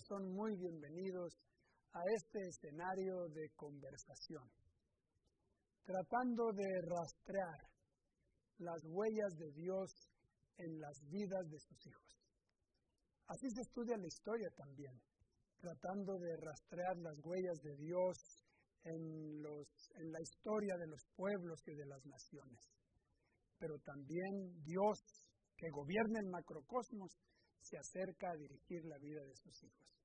todos son muy bienvenidos a este escenario de conversación, tratando de rastrear las huellas de Dios en las vidas de sus hijos. Así se estudia la historia también, tratando de rastrear las huellas de Dios en la historia de los pueblos y de las naciones. Pero también Dios, que gobierna el macrocosmos, se acerca a dirigir la vida de sus hijos.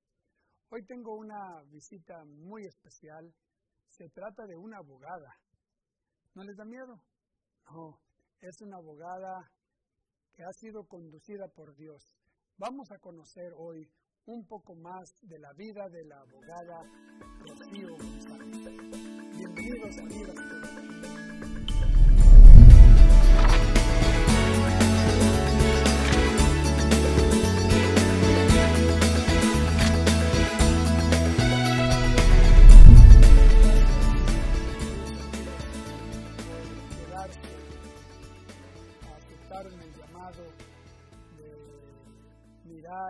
Hoy tengo una visita muy especial. Se trata de una abogada. ¿No les da miedo? No, es una abogada que ha sido conducida por Dios. Vamos a conocer hoy un poco más de la vida de la abogada Rocío González. Bienvenidos a Vidas que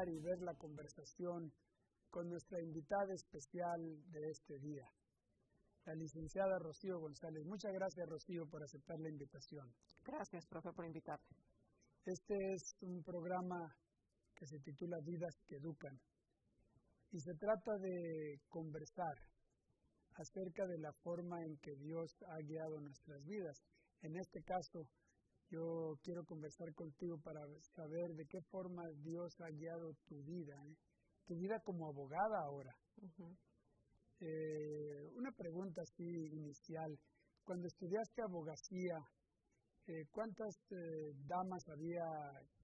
y ver la conversación con nuestra invitada especial de este día, la licenciada Rocío González. Muchas gracias, Rocío, por aceptar la invitación. Gracias, profe, por invitarme. Este es un programa que se titula Vidas que Educan y se trata de conversar acerca de la forma en que Dios ha guiado nuestras vidas. En este caso, yo quiero conversar contigo para saber de qué forma Dios ha guiado tu vida, tu vida como abogada ahora. Una pregunta así inicial. Cuando estudiaste abogacía, ¿cuántas damas había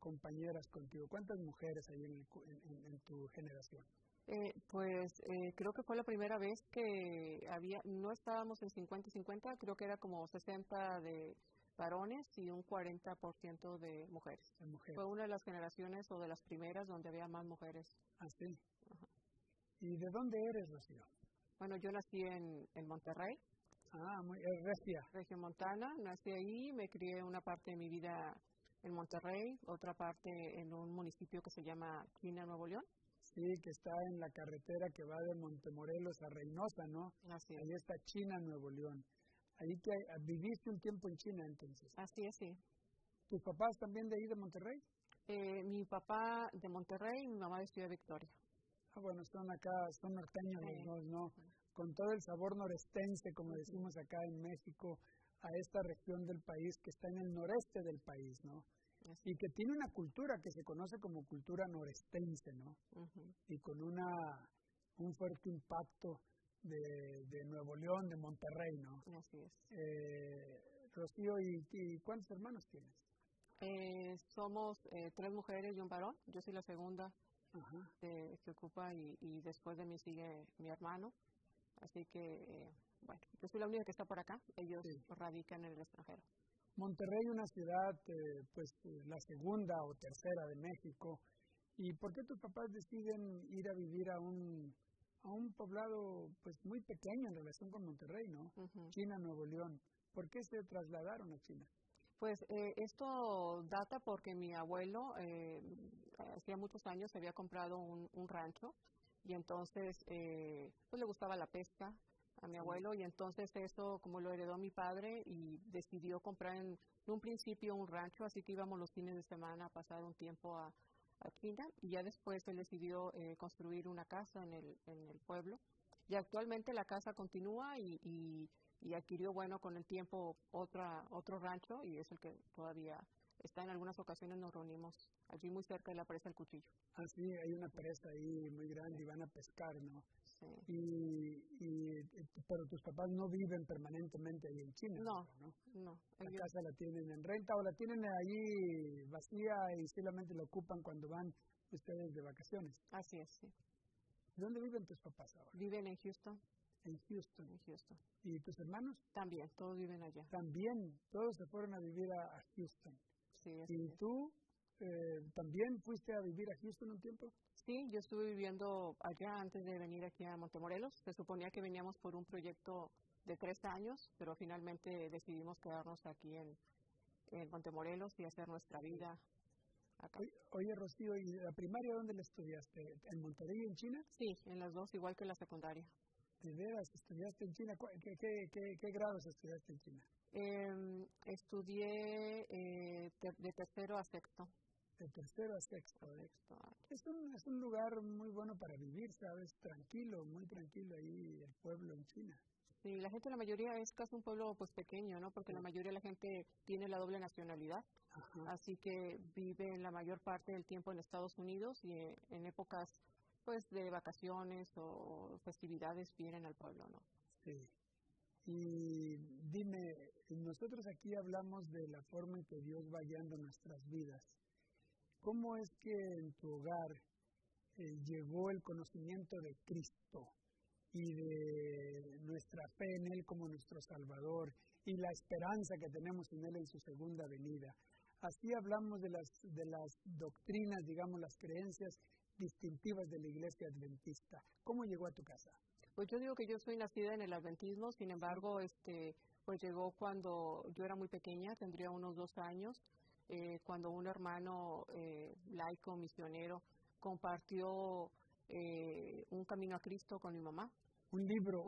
compañeras contigo? ¿Cuántas mujeres hay en tu generación? Creo que fue la primera vez que había, no estábamos en 50-50, creo que era como 60 de varones y un 40% de mujeres. Fue una de las generaciones o de las primeras donde había más mujeres. Ah, sí. Ajá. ¿Y de dónde eres, Rocío? Bueno, yo nací en Monterrey. Ah, regia. Regiomontana. Nací ahí, me crié una parte de mi vida en Monterrey, otra parte en un municipio que se llama Colina, Nuevo León. Sí, que está en la carretera que va de Montemorelos a Reynosa, ¿no? Así es. Ahí está China, Nuevo León. Ahí que viviste un tiempo en China, entonces. Así es, sí. ¿Tus papás también de ahí, de Monterrey? Mi papá de Monterrey y mi mamá de Ciudad Victoria. Ah, bueno, están acá, son norteños los dos, ¿no? Con todo el sabor norestense, como decimos acá en México, a esta región del país que está en el noreste del país, ¿no? Y que tiene una cultura que se conoce como cultura norestense, ¿no? Y con un fuerte impacto de Nuevo León, de Monterrey, ¿no? Así es. Rocío, ¿y cuántos hermanos tienes? Somos tres mujeres y un varón. Yo soy la segunda que ocupa y después de mí sigue mi hermano. Así que, bueno, yo soy la única que está por acá. Ellos radican en el extranjero. Monterrey, una ciudad, pues, la segunda o tercera de México. ¿Y por qué tus papás deciden ir a vivir a un poblado pues muy pequeño en relación con Monterrey, ¿no? China, Nuevo León. ¿Por qué se trasladaron a China? Pues esto data porque mi abuelo hacía muchos años se había comprado un rancho y entonces pues le gustaba la pesca a mi abuelo y entonces eso como lo heredó mi padre y decidió comprar en un principio un rancho, así que íbamos los fines de semana a pasar un tiempo a China y ya después él decidió construir una casa en el pueblo y actualmente la casa continúa y adquirió, bueno, con el tiempo otro rancho y es el que todavía está. En algunas ocasiones nos reunimos aquí muy cerca de la presa El Cuchillo. Ah, sí, hay una presa ahí muy grande y van a pescar, ¿no? Sí. Pero tus papás no viven permanentemente ahí en China. No. La casa la tienen en renta o la tienen ahí vacía y solamente la ocupan cuando van ustedes de vacaciones. Así es, sí. ¿Dónde viven tus papás ahora? Viven en Houston. En Houston. ¿Y tus hermanos? También, todos viven allá. También, todos se fueron a vivir a Houston. Sí, ¿y tú también fuiste a vivir a Houston un tiempo? Sí, yo estuve viviendo allá antes de venir aquí a Montemorelos. Se suponía que veníamos por un proyecto de 3 años, pero finalmente decidimos quedarnos aquí en Montemorelos y hacer nuestra vida acá. Oye, Rocío, ¿y la primaria dónde la estudiaste? ¿En Monterrey, en China? Sí, en las dos, igual que en la secundaria. ¿De veras estudiaste en China? ¿Qué grados estudiaste en China? Estudié de tercero a sexto. De tercero a sexto. Es un lugar muy bueno para vivir, ¿sabes? Tranquilo, muy tranquilo ahí el pueblo en China. Sí, la gente, la mayoría, es casi un pueblo pues pequeño, ¿no? Porque la mayoría de la gente tiene la doble nacionalidad. Ajá. Así que viven la mayor parte del tiempo en Estados Unidos y en épocas pues de vacaciones o festividades vienen al pueblo, ¿no? Sí. Y dime, nosotros aquí hablamos de la forma en que Dios va guiando nuestras vidas. ¿Cómo es que en tu hogar llegó el conocimiento de Cristo y de nuestra fe en Él como nuestro Salvador y la esperanza que tenemos en Él en su segunda venida? Así hablamos de las doctrinas, digamos, las creencias distintivas de la Iglesia Adventista. ¿Cómo llegó a tu casa? Pues yo digo que yo soy nacida en el adventismo, sin embargo, pues llegó cuando yo era muy pequeña, tendría unos 2 años, cuando un hermano laico, misionero, compartió Un Camino a Cristo con mi mamá. Un libro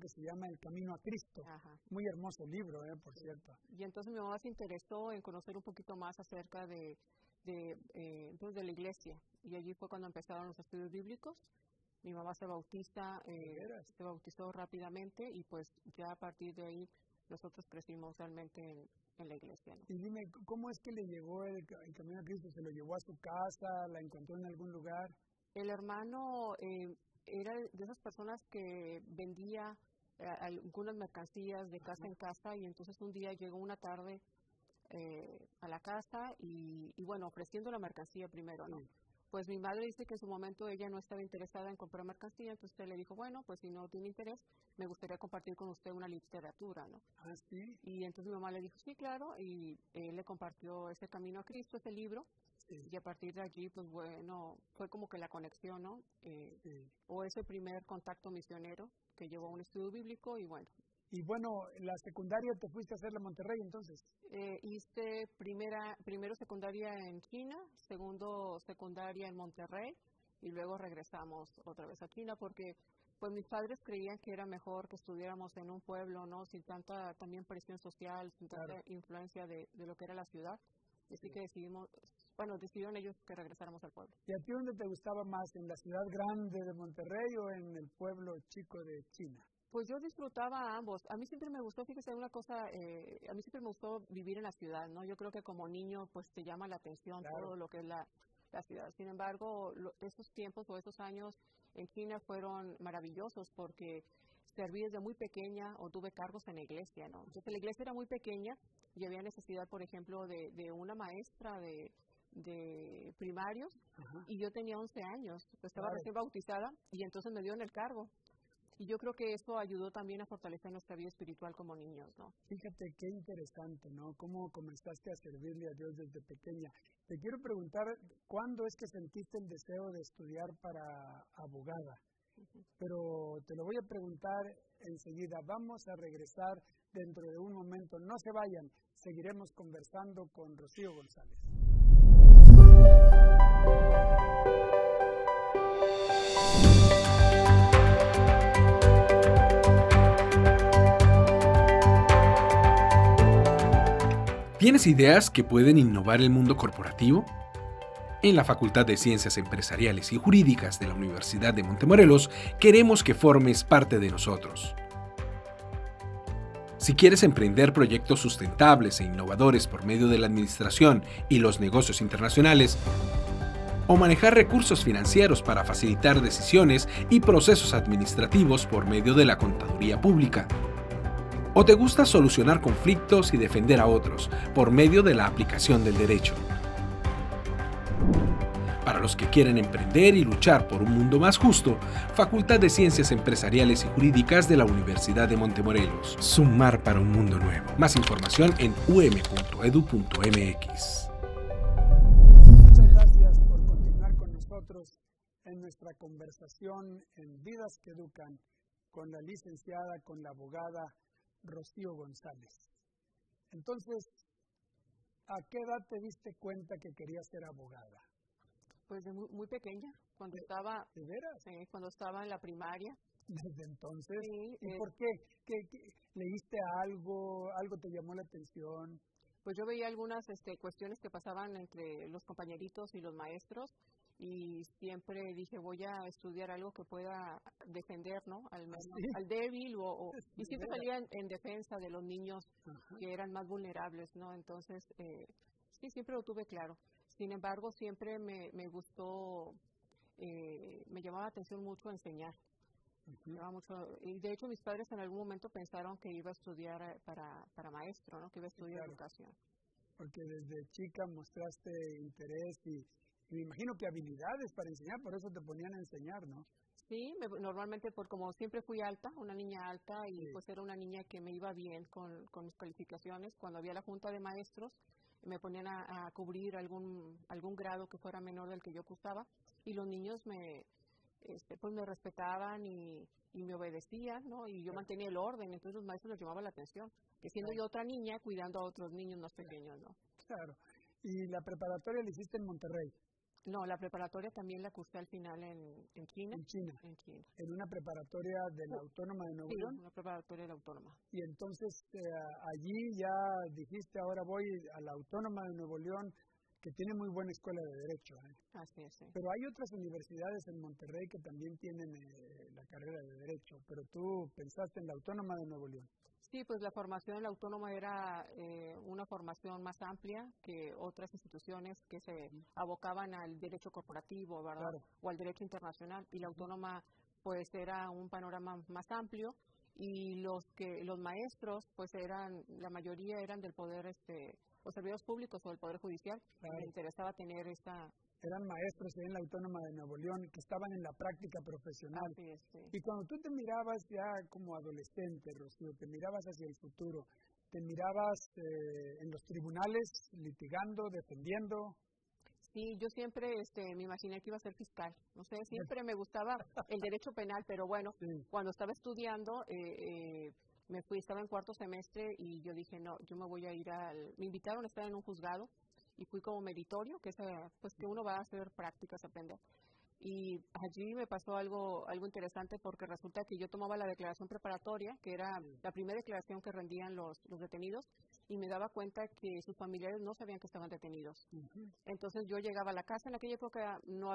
que se llama El Camino a Cristo. Ajá. Muy hermoso libro, por cierto. Y entonces mi mamá se interesó en conocer un poquito más acerca de la iglesia. Y allí fue cuando empezaron los estudios bíblicos. Mi mamá se bautizó rápidamente y pues ya a partir de ahí nosotros crecimos realmente en la iglesia, ¿no? Y dime, ¿cómo es que le llegó el Camino a Cristo? ¿Se lo llevó a su casa? ¿La encontró en algún lugar? El hermano era de esas personas que vendía algunas mercancías de casa en casa y entonces un día llegó una tarde a la casa y bueno, ofreciendo la mercancía primero, ¿no? Pues mi madre dice que en su momento ella no estaba interesada en comprar mercancía, entonces usted le dijo, bueno, pues si no tiene interés, me gustaría compartir con usted una literatura, ¿no? Ah, sí. Y entonces mi mamá le dijo, sí, claro, y él le compartió ese Camino a Cristo, ese libro. Sí. Y a partir de allí, pues bueno, fue como que la conexión, ¿no? Sí. O ese primer contacto misionero que llevó a un estudio bíblico y bueno. Y bueno, la secundaria te fuiste a hacer la Monterrey entonces. Hice primero secundaria en China, segundo secundaria en Monterrey y luego regresamos otra vez a China porque pues mis padres creían que era mejor que estuviéramos en un pueblo, ¿no? Sin tanta también presión social, sin tanta influencia de lo que era la ciudad. Así que decidieron ellos que regresáramos al pueblo. ¿Y a ti dónde te gustaba más, en la ciudad grande de Monterrey o en el pueblo chico de China? Pues yo disfrutaba ambos. A mí siempre me gustó, fíjese una cosa, a mí siempre me gustó vivir en la ciudad, ¿no? Yo creo que como niño, pues te llama la atención todo lo que es la ciudad. Sin embargo, esos tiempos o esos años en China fueron maravillosos porque serví desde muy pequeña o tuve cargos en la iglesia, ¿no? Entonces la iglesia era muy pequeña y había necesidad, por ejemplo, de una maestra de primarios. Ajá. Y yo tenía 11 años, pues estaba recién bautizada y entonces me dieron el cargo. Y yo creo que eso ayudó también a fortalecer nuestra vida espiritual como niños, ¿no? Fíjate qué interesante, ¿no? Cómo comenzaste a servirle a Dios desde pequeña. Te quiero preguntar, ¿cuándo es que sentiste el deseo de estudiar para abogada? Pero te lo voy a preguntar enseguida. Vamos a regresar dentro de un momento. No se vayan, seguiremos conversando con Rocío González. ¿Tienes ideas que pueden innovar el mundo corporativo? En la Facultad de Ciencias Empresariales y Jurídicas de la Universidad de Montemorelos, queremos que formes parte de nosotros. Si quieres emprender proyectos sustentables e innovadores por medio de la administración y los negocios internacionales, o manejar recursos financieros para facilitar decisiones y procesos administrativos por medio de la contaduría pública, o te gusta solucionar conflictos y defender a otros por medio de la aplicación del derecho. Para los que quieren emprender y luchar por un mundo más justo, Facultad de Ciencias Empresariales y Jurídicas de la Universidad de Montemorelos. Sumar para un mundo nuevo. Más información en um.edu.mx. Muchas gracias por continuar con nosotros en nuestra conversación en Vidas que Educan con la licenciada, con la abogada Rocío González. Entonces, ¿A qué edad te diste cuenta que querías ser abogada? Pues de muy, muy pequeña, cuando estaba... ¿De veras? Cuando estaba en la primaria. ¿Desde entonces? Sí. ¿Y por qué? ¿Qué leíste algo? ¿Algo te llamó la atención? Pues yo veía algunas cuestiones que pasaban entre los compañeritos y los maestros, y siempre dije, voy a estudiar algo que pueda defender, ¿no? Al débil, y siempre salía en defensa de los niños que eran más vulnerables, ¿no? Entonces, sí, siempre lo tuve claro. Sin embargo, siempre me gustó, me llamaba la atención mucho enseñar. Me llamaba mucho, y de hecho mis padres en algún momento pensaron que iba a estudiar para maestro, ¿no? Que iba a estudiar educación. Porque desde chica mostraste interés y me imagino que habilidades para enseñar, por eso te ponían a enseñar, ¿no? Sí, normalmente, como siempre fui alta, una niña alta, y pues era una niña que me iba bien con mis calificaciones. Cuando había la junta de maestros, me ponían a cubrir algún grado que fuera menor del que yo cursaba, y los niños pues me respetaban y me obedecían, ¿no? Y yo mantenía el orden, entonces los maestros les llamaban la atención, que siendo yo otra niña, cuidando a otros niños más pequeños, ¿no? Claro. ¿Y la preparatoria la hiciste en Monterrey? No, la preparatoria también la cursé al final en China. ¿En China? En China. ¿En una preparatoria de la Autónoma de Nuevo León? Sí, una preparatoria de la Autónoma. Y entonces allí ya dijiste, ahora voy a la Autónoma de Nuevo León, que tiene muy buena escuela de Derecho. Así es, sí. Pero hay otras universidades en Monterrey que también tienen la carrera de Derecho, pero tú pensaste en la Autónoma de Nuevo León. Sí, pues la formación en la Autónoma era una formación más amplia que otras instituciones que se abocaban al derecho corporativo, ¿verdad? Claro. O al derecho internacional, y la Autónoma pues era un panorama más amplio, y los maestros pues eran, la mayoría eran del poder, los servidores públicos o del poder judicial. Claro. Me interesaba tener esta... Eran maestros en la Autónoma de Nuevo León que estaban en la práctica profesional. Así es, sí. Y cuando tú te mirabas ya como adolescente, Rocío, te mirabas hacia el futuro, te mirabas en los tribunales, litigando, defendiendo. Sí, yo siempre me imaginé que iba a ser fiscal. No sé, siempre me gustaba el derecho penal, pero bueno, sí. Cuando estaba estudiando, estaba en cuarto semestre y yo dije, no, yo me voy a ir me invitaron a estar en un juzgado. Y fui como meritorio, que es pues que uno va a hacer prácticas, aprender. Y allí me pasó algo interesante, porque resulta que yo tomaba la declaración preparatoria, que era la primera declaración que rendían los detenidos, y me daba cuenta que sus familiares no sabían que estaban detenidos. Entonces yo llegaba a la casa, en aquella época no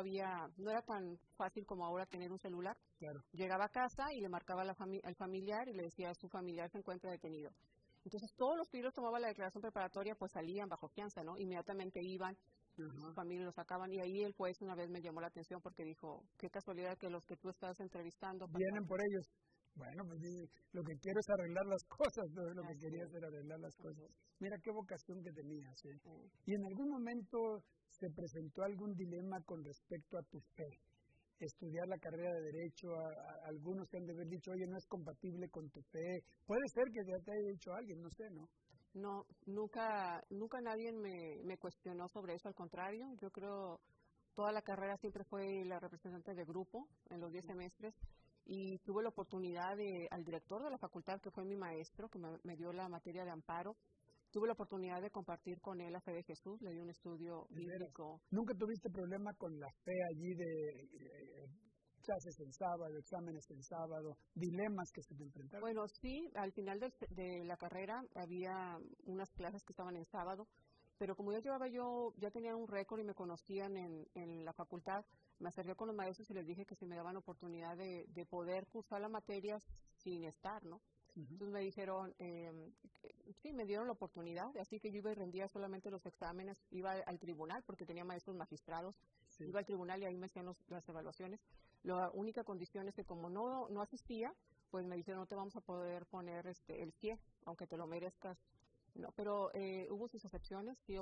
era tan fácil como ahora tener un celular. Claro. Llegaba a casa y le marcaba al familiar y le decía, su familiar se encuentra detenido. Entonces, todos los que yo tomaba la declaración preparatoria, pues salían bajo fianza, ¿no? Inmediatamente iban, su familia los sacaban, y ahí el juez una vez me llamó la atención porque dijo, qué casualidad que los que tú estás entrevistando... Vienen por ellos. Bueno, pues lo que quiero es arreglar las cosas, ¿no? Lo que querías era arreglar las cosas. Mira qué vocación que tenías, ¿eh? Y en algún momento se presentó algún dilema con respecto a tu fe. Estudiar la carrera de Derecho, algunos te han de haber dicho, oye, no es compatible con tu fe. Puede ser que ya te haya dicho alguien, no sé, ¿no? No, nunca nadie me cuestionó sobre eso, al contrario. Yo creo toda la carrera siempre fue la representante de grupo en los 10 semestres, y tuve la oportunidad al director de la facultad, que fue mi maestro, que me dio la materia de amparo. Tuve la oportunidad de compartir con él la fe de Jesús, le di un estudio bíblico. ¿Nunca tuviste problema con la fe allí de clases en sábado, exámenes en sábado, dilemas que se te enfrentaron? Bueno, sí, al final de la carrera había unas clases que estaban en sábado, pero como ya tenía un récord y me conocían en la facultad, me acerqué con los maestros y les dije que si me daban oportunidad de poder cursar la materia sin estar, ¿no? Entonces me dijeron, sí, me dieron la oportunidad, así que yo iba y rendía solamente los exámenes, iba al tribunal, porque tenía maestros magistrados, iba al tribunal y ahí me hacían las evaluaciones. La única condición es que como no asistía, pues me dijeron, no te vamos a poder poner el pie, aunque te lo merezcas. No, pero hubo sus excepciones, y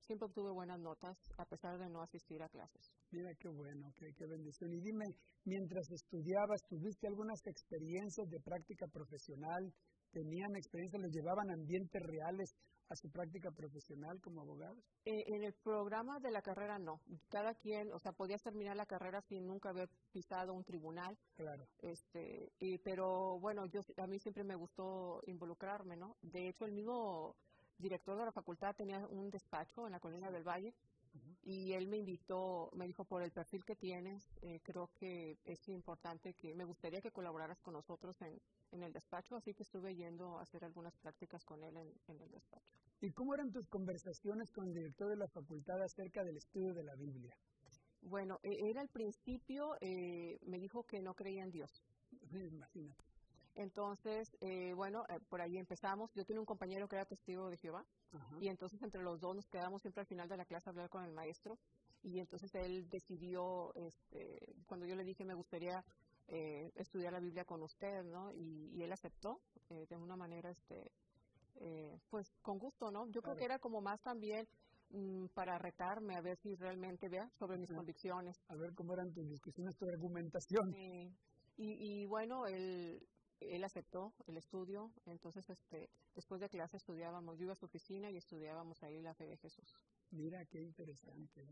siempre obtuve buenas notas a pesar de no asistir a clases. Mira qué bueno, qué bendición. Y dime, mientras estudiabas, ¿tuviste algunas experiencias de práctica profesional? ¿Tenían experiencias, los llevaban a ambientes reales a su práctica profesional como abogados? En el programa de la carrera no. Cada quien, o sea, podías terminar la carrera sin nunca haber pisado un tribunal. Claro. Pero bueno, a mí siempre me gustó involucrarme, ¿no? De hecho, el mismo director de la facultad tenía un despacho en la Colina del Valle, y él me invitó, me dijo, por el perfil que tienes, creo que es importante que, me gustaría que colaboraras con nosotros en el despacho, así que estuve yendo a hacer algunas prácticas con él en el despacho. ¿Y cómo eran tus conversaciones con el director de la facultad acerca del estudio de la Biblia? Bueno, él al principio me dijo que no creía en Dios. Sí, imagínate. Entonces, bueno, por ahí empezamos. Yo tenía un compañero que era testigo de Jehová, y entonces entre los dos nos quedamos siempre al final de la clase a hablar con el maestro, y entonces él decidió, cuando yo le dije me gustaría estudiar la Biblia con usted, ¿no? Y él aceptó de una manera, pues con gusto, ¿no? Yo creo que era como más también para retarme a ver si realmente vea sobre mis convicciones. A ver cómo eran tus discusiones, tu argumentación. Y bueno, él aceptó el estudio, entonces después de clase estudiábamos, yo iba a su oficina y estudiábamos ahí la fe de Jesús. Mira, qué interesante.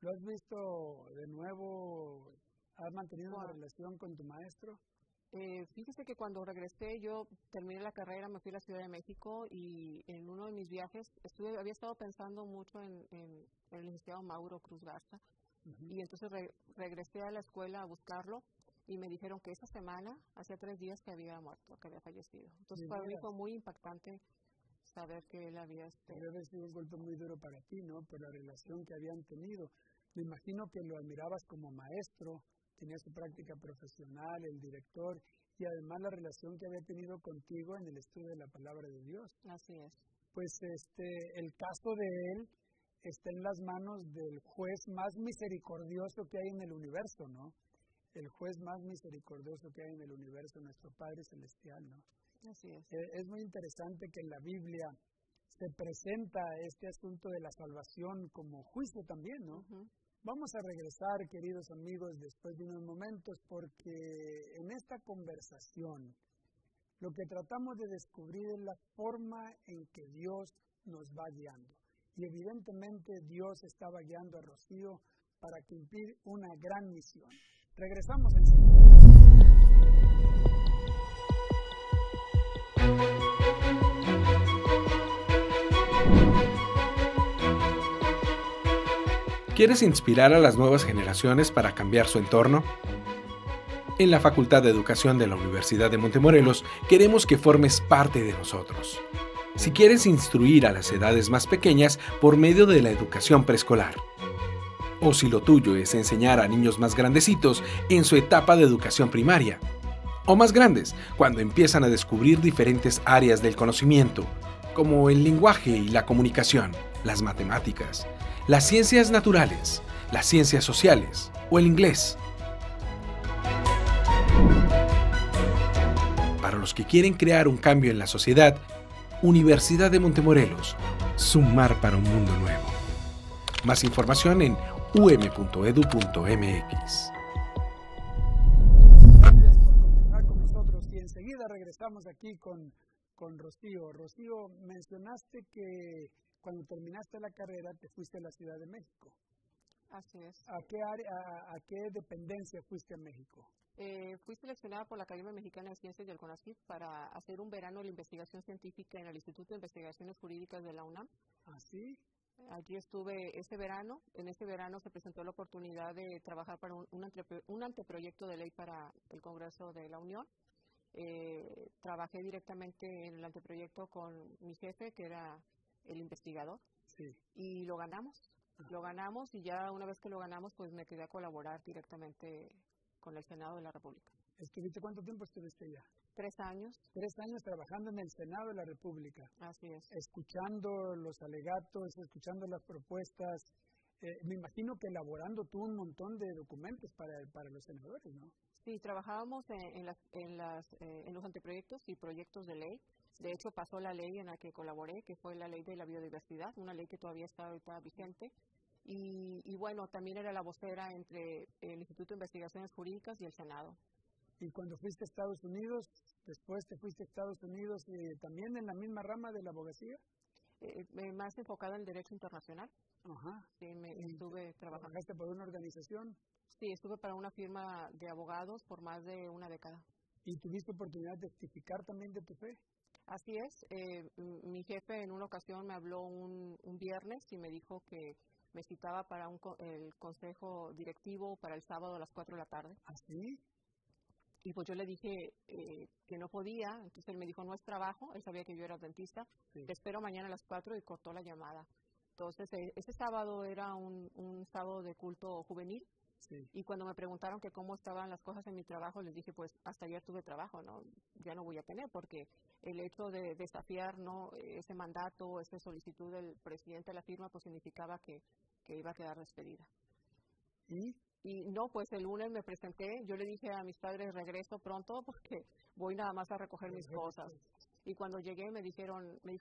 ¿Lo has visto de nuevo? ¿Has mantenido una relación con tu maestro? Fíjese que cuando regresé, yo terminé la carrera, me fui a la Ciudad de México y en uno de mis viajes había estado pensando mucho en el licenciado Mauro Cruz Garza, y entonces regresé a la escuela a buscarlo. Y me dijeron que esa semana, hacía 3 días que había muerto, que había fallecido. Entonces para mí fue muy impactante saber que él había... Debe ser un golpe muy duro para ti, ¿no? Por la relación que habían tenido. Me imagino que lo admirabas como maestro, tenía su práctica profesional, el director, y además la relación que había tenido contigo en el estudio de la Palabra de Dios. Así es. Pues el caso de él está en las manos del juez más misericordioso que hay en el universo, ¿no? El juez más misericordioso que hay en el universo, nuestro Padre Celestial, ¿no? Así es. Es muy interesante que en la Biblia se presenta este asunto de la salvación como juicio también, ¿no? Vamos a regresar, queridos amigos, después de unos momentos, porque en esta conversación lo que tratamos de descubrir es la forma en que Dios nos va guiando. Y evidentemente Dios estaba guiando a Rocío para cumplir una gran misión. Regresamos enseguida. ¿Quieres inspirar a las nuevas generaciones para cambiar su entorno? En la Facultad de Educación de la Universidad de Montemorelos queremos que formes parte de nosotros. Si quieres instruir a las edades más pequeñas por medio de la educación preescolar, o si lo tuyo es enseñar a niños más grandecitos en su etapa de educación primaria, o más grandes, cuando empiezan a descubrir diferentes áreas del conocimiento, como el lenguaje y la comunicación, las matemáticas, las ciencias naturales, las ciencias sociales o el inglés. Para los que quieren crear un cambio en la sociedad, Universidad de Montemorelos, sumar para un mundo nuevo. Más información en um.edu.mx. Gracias por continuar con nosotros y enseguida regresamos aquí con Rocío. Rocío, mencionaste que cuando terminaste la carrera te fuiste a la Ciudad de México. Así es. ¿A qué área, a qué dependencia fuiste a México? Fui seleccionada por la Academia Mexicana de Ciencias y el Conacyt para hacer un verano de la investigación científica en el Instituto de Investigaciones Jurídicas de la UNAM. ¿Ah, sí? Allí estuve ese verano. En ese verano se presentó la oportunidad de trabajar para un anteproyecto de ley para el Congreso de la Unión. Trabajé directamente en el anteproyecto con mi jefe, que era el investigador, y lo ganamos. Lo ganamos y ya una vez que lo ganamos, pues me quedé a colaborar directamente con el Senado de la República. ¿Estuviste cuánto tiempo estuviste allá? 3 años. 3 años trabajando en el Senado de la República. Así es. Escuchando los alegatos, escuchando las propuestas. Me imagino que elaborando tú un montón de documentos para los senadores, ¿no? Sí, trabajábamos en los anteproyectos y proyectos de ley. De hecho, pasó la ley en la que colaboré, que fue la Ley de la Biodiversidad, una ley que todavía está ahorita vigente. Y bueno, también era la vocera entre el Instituto de Investigaciones Jurídicas y el Senado. Y cuando fuiste a Estados Unidos, después te fuiste a Estados Unidos también en la misma rama de la abogacía. Más enfocada en derecho internacional. Ajá. Sí, estuve trabajando. ¿Trabajaste por una organización? Sí, estuve para una firma de abogados por más de una década. ¿Y tuviste oportunidad de testificar también de tu fe? Así es, mi jefe en una ocasión me habló un viernes y me dijo que me citaba para el consejo directivo para el sábado a las 4 de la tarde. ¿Así? Y pues yo le dije que no podía, entonces él me dijo, no es trabajo, él sabía que yo era dentista, sí. Te espero mañana a las 4 y cortó la llamada. Entonces, ese sábado era un sábado de culto juvenil, sí. Y cuando me preguntaron que cómo estaban las cosas en mi trabajo, les dije, pues hasta ayer tuve trabajo, ¿no? Ya no voy a tener, porque el hecho de desafiar, ¿no?, ese mandato, esa solicitud del presidente de la firma, pues significaba que iba a quedar despedida. ¿Sí? Y no, pues el lunes me presenté, yo le dije a mis padres, regreso pronto porque voy nada más a recoger mis cosas. Y cuando llegué me dijo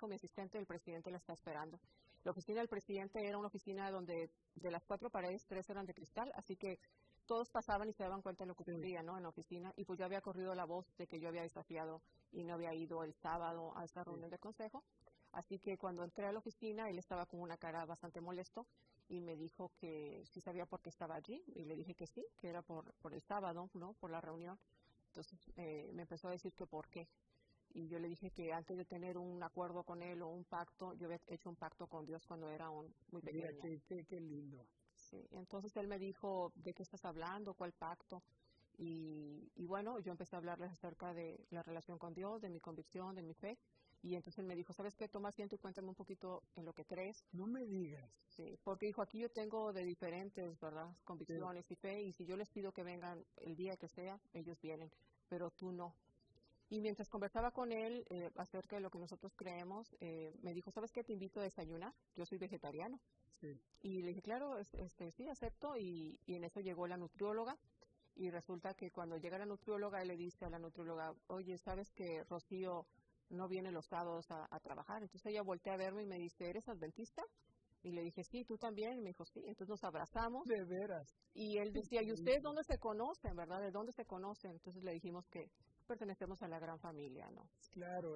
mi asistente, el presidente la está esperando. La oficina del presidente era una oficina donde de las 4 paredes, 3 eran de cristal, así que todos pasaban y se daban cuenta de lo que ocurría, ¿no?, en la oficina. Y pues ya había corrido la voz de que yo había desafiado y no había ido el sábado a esta reunión de consejo. Así que cuando entré a la oficina, él estaba con una cara bastante molesto y me dijo que sí sabía por qué estaba allí. Y le dije que sí, que era por el sábado, ¿no?, por la reunión. Entonces me empezó a decir que por qué. Y yo le dije que antes de tener un acuerdo con él o un pacto, yo había hecho un pacto con Dios cuando era muy pequeño. Mira, qué lindo. Sí, entonces él me dijo, ¿de qué estás hablando? ¿Cuál pacto? Y bueno, yo empecé a hablarles acerca de la relación con Dios, de mi convicción, de mi fe. Y entonces él me dijo, ¿sabes qué? Toma asiento y cuéntame un poquito en lo que crees. No me digas. Sí, porque dijo, aquí yo tengo de diferentes, ¿verdad?, convicciones, sí, y fe. Y si yo les pido que vengan el día que sea, ellos vienen, pero tú no. Y mientras conversaba con él acerca de lo que nosotros creemos, me dijo, ¿sabes qué? Te invito a desayunar, yo soy vegetariano. Sí. Y le dije, claro, sí, acepto. Y en eso llegó la nutrióloga. Y resulta que cuando llega la nutrióloga, él le dice a la nutrióloga, oye, ¿sabes que Rocío no viene los sábados a trabajar? Entonces ella voltea a verme y me dice, ¿eres adventista? Y le dije, sí, ¿tú también? Y me dijo, sí. Entonces nos abrazamos. De veras. Y él decía, ¿y ustedes dónde se conocen, verdad? ¿De dónde se conocen? Entonces le dijimos que pertenecemos a la gran familia, ¿no? Claro,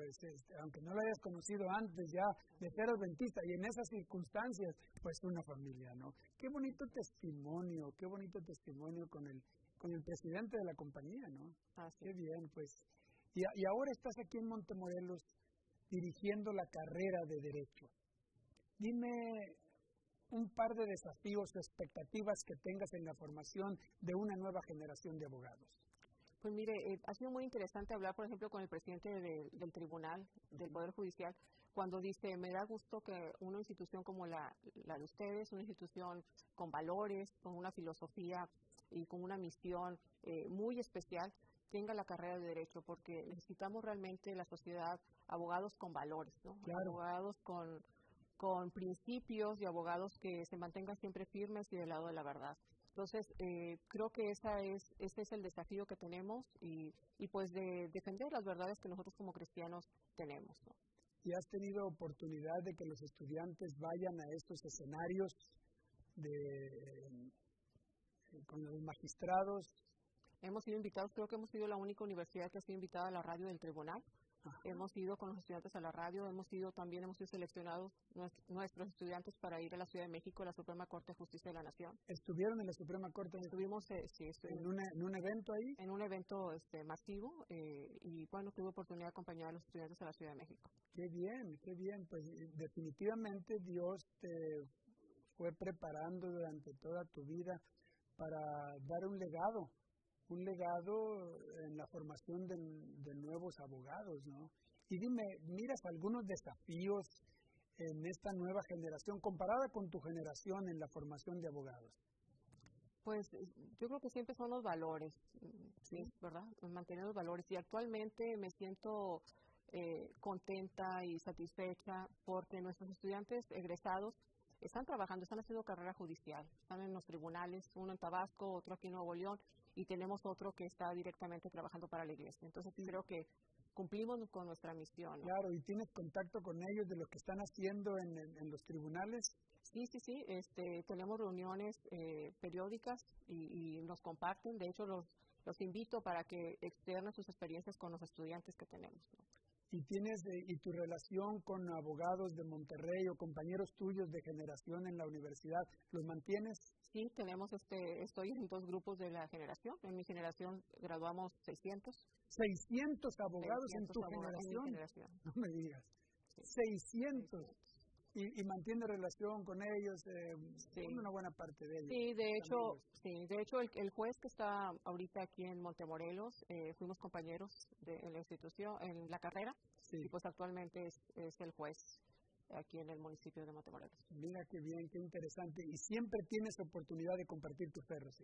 aunque no lo hayas conocido antes ya de ser adventista, y en esas circunstancias, pues una familia, ¿no? Qué bonito testimonio con el presidente de la compañía, ¿no? Así. Qué bien, pues. Y ahora estás aquí en Montemorelos dirigiendo la carrera de Derecho. Dime un par de desafíos o expectativas que tengas en la formación de una nueva generación de abogados. Pues mire, ha sido muy interesante hablar, por ejemplo, con el presidente del Tribunal, del Poder Judicial, cuando dice, me da gusto que una institución como la de ustedes, una institución con valores, con una filosofía y con una misión muy especial, tenga la carrera de Derecho, porque necesitamos realmente en la sociedad abogados con valores, ¿no? Claro. Abogados con principios y abogados que se mantengan siempre firmes y del lado de la verdad. Entonces, creo que ese es el desafío que tenemos y pues de defender las verdades que nosotros como cristianos tenemos, ¿no? ¿Y has tenido oportunidad de que los estudiantes vayan a estos escenarios con los magistrados? Hemos sido invitados, creo que hemos sido la única universidad que ha sido invitada a la radio del tribunal. Hemos ido con los estudiantes a la radio, hemos sido seleccionados nuestros estudiantes para ir a la Ciudad de México, a la Suprema Corte de Justicia de la Nación. ¿Estuvieron en la Suprema Corte? Estuvimos, sí. ¿En un evento ahí? En un evento masivo y bueno, tuve oportunidad de acompañar a los estudiantes a la Ciudad de México. Qué bien, qué bien. Pues definitivamente Dios te fue preparando durante toda tu vida para dar un legado en la formación de nuevos abogados, ¿no? Y dime, ¿miras algunos desafíos en esta nueva generación, comparada con tu generación en la formación de abogados? Pues yo creo que siempre son los valores, ¿sí? ¿Verdad? Mantener los valores. Y actualmente me siento contenta y satisfecha porque nuestros estudiantes egresados están trabajando, están haciendo carrera judicial, están en los tribunales, uno en Tabasco, otro aquí en Nuevo León, y tenemos otro que está directamente trabajando para la iglesia. Entonces creo que cumplimos con nuestra misión, ¿no? Claro, ¿y tienes contacto con ellos de lo que están haciendo en los tribunales? Sí, tenemos reuniones periódicas y nos comparten, de hecho los invito para que externen sus experiencias con los estudiantes que tenemos, ¿no? ¿Y tu relación con abogados de Monterrey o compañeros tuyos de generación en la universidad, los mantienes? sí tenemos estoy en dos grupos de la generación. En mi generación graduamos 600. 600 abogados 600 en tu abogados generación. En mi generación. No me digas. Sí. 600. Y mantiene relación con ellos, sí, con una buena parte de ellos. Sí, de hecho el juez que está ahorita aquí en Montemorelos, fuimos compañeros en la institución, en la carrera, sí, y pues actualmente es el juez aquí en el municipio de Montemorelos. Mira qué bien, qué interesante. Y siempre tienes oportunidad de compartir tus perros, ¿sí?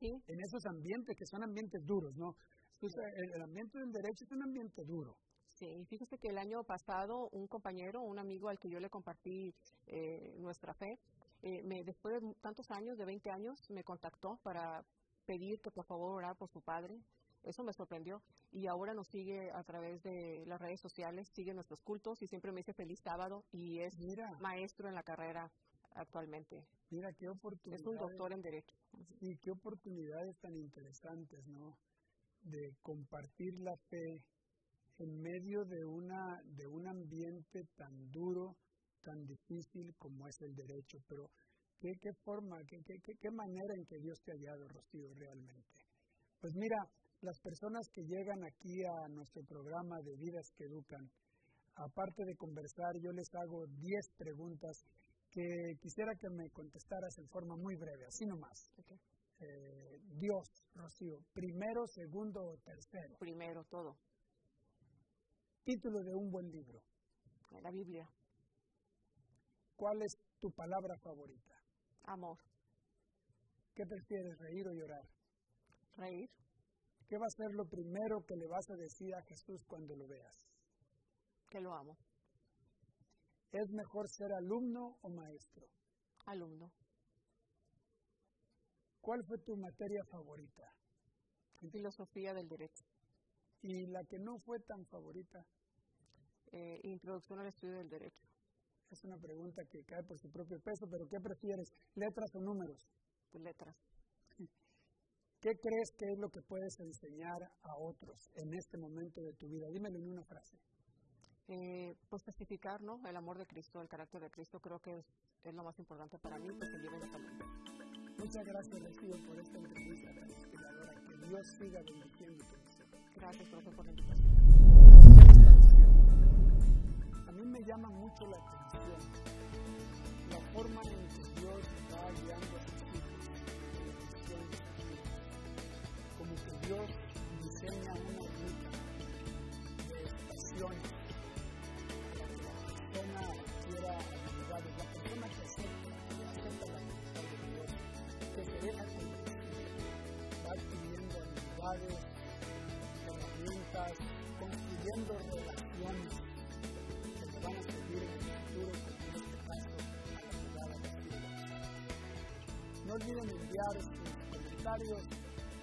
Sí. En esos ambientes que son ambientes duros, ¿no? Entonces, el ambiente del derecho es un ambiente duro. Sí, y fíjese que el año pasado un compañero, un amigo al que yo le compartí nuestra fe, después de tantos años, de 20 años, me contactó para pedir que por favor orara por su padre. Eso me sorprendió. Y ahora nos sigue a través de las redes sociales, sigue nuestros cultos y siempre me dice feliz sábado y es maestro en la carrera actualmente. Mira, qué oportunidades. Es un doctor en Derecho. Sí, qué oportunidades tan interesantes, ¿no? De compartir la fe en medio de un ambiente tan duro, tan difícil como es el derecho. Pero qué forma, qué manera en que Dios te ha hallado, Rocío, realmente. Pues mira, las personas que llegan aquí a nuestro programa de Vidas que Educan, aparte de conversar, yo les hago 10 preguntas que quisiera que me contestaras en forma muy breve, así nomás. Okay. Dios, Rocío, primero, segundo o tercero. Primero, todo. Título de un buen libro. La Biblia. ¿Cuál es tu palabra favorita? Amor. ¿Qué prefieres, reír o llorar? Reír. ¿Qué va a ser lo primero que le vas a decir a Jesús cuando lo veas? Que lo amo. ¿Es mejor ser alumno o maestro? Alumno. ¿Cuál fue tu materia favorita? Filosofía del Derecho. ¿Y la que no fue tan favorita? Introducción al estudio del derecho. Es una pregunta que cae por su propio peso, pero ¿qué prefieres? ¿Letras o números? Pues letras. ¿Qué crees que es lo que puedes enseñar a otros en este momento de tu vida? Dímelo en una frase. Pues testificar, ¿no? El amor de Cristo, el carácter de Cristo, creo que es lo más importante para mí, porque llevo en esta mente. Muchas gracias, Rocío, por esta entrevista. Que Dios siga bendiciendo tu misión. Gracias, profe, por la invitación. A mí me llama mucho la atención la forma en que Dios va guiando a sus hijos, como que Dios diseña una ruta de estaciones para que la persona quiera ayudar, la persona que acepta la voluntad de Dios, que se deja conducir, va adquiriendo habilidades, construyendo relaciones que te van a servir en el futuro, como en este caso, a la ciudad. No olviden enviar sus comentarios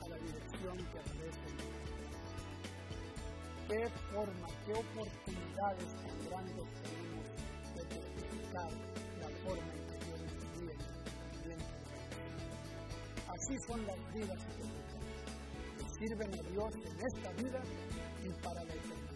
a la dirección que aparece. ¿Qué forma, qué oportunidades tan grandes tenemos de testificar la forma en que Dios nos guía? Así son las vidas que sirven a Dios en esta vida y para la eternidad.